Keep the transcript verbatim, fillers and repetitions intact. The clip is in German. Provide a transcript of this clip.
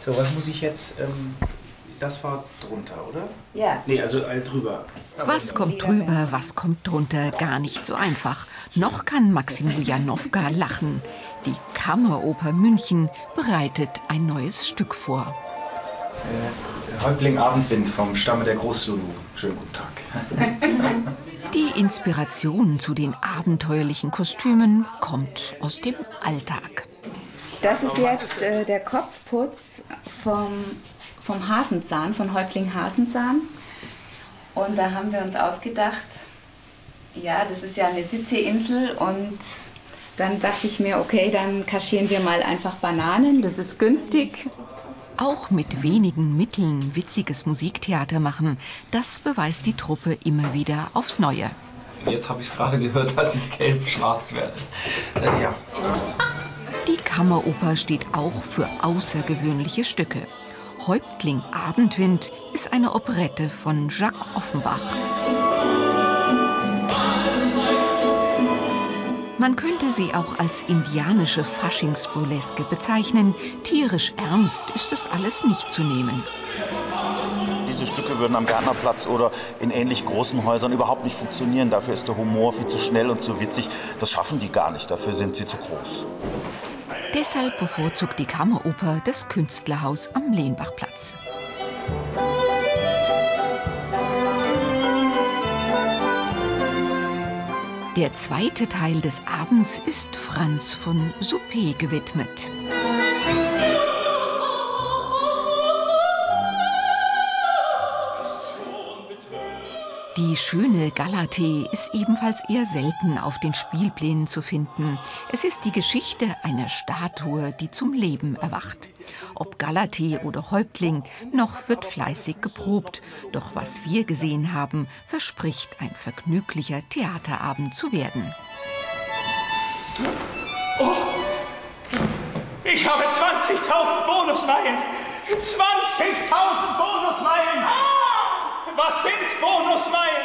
So, was muss ich jetzt... Ähm, das war drunter, oder? Ja. Nee, also all drüber. Was kommt drüber, was kommt drunter? Gar nicht so einfach. Noch kann Maximilianowka lachen. Die Kammeroper München bereitet ein neues Stück vor. Äh, Häuptling Abendwind vom Stamme der Großlulu. Schönen guten Tag. Die Inspiration zu den abenteuerlichen Kostümen kommt aus dem Alltag. Das ist jetzt äh, der Kopfputz vom, vom Hasenzahn, von Häuptling Hasenzahn. Und da haben wir uns ausgedacht, ja, das ist ja eine Südseeinsel. Und dann dachte ich mir, okay, dann kaschieren wir mal einfach Bananen, das ist günstig. Auch mit wenigen Mitteln witziges Musiktheater machen, das beweist die Truppe immer wieder aufs Neue. Jetzt habe ich es gerade gehört, dass ich gelb-schwarz werde. Äh, ja. Die Kammeroper steht auch für außergewöhnliche Stücke. Häuptling Abendwind ist eine Operette von Jacques Offenbach. Man könnte sie auch als indianische Faschingsburleske bezeichnen. Tierisch ernst ist es alles nicht zu nehmen. Diese Stücke würden am Gärtnerplatz oder in ähnlich großen Häusern überhaupt nicht funktionieren. Dafür ist der Humor viel zu schnell und zu witzig. Das schaffen die gar nicht, dafür sind sie zu groß. Deshalb bevorzugt die Kammeroper das Künstlerhaus am Lenbachplatz. Der zweite Teil des Abends ist Franz von Suppé gewidmet. Die schöne Galathée ist ebenfalls eher selten auf den Spielplänen zu finden. Es ist die Geschichte einer Statue, die zum Leben erwacht. Ob Galathée oder Häuptling, noch wird fleißig geprobt. Doch was wir gesehen haben, verspricht ein vergnüglicher Theaterabend zu werden. Oh, ich habe zwanzigtausend Bonusmeilen! zwanzigtausend Bonusmeilen! Was sind Bonusmeilen?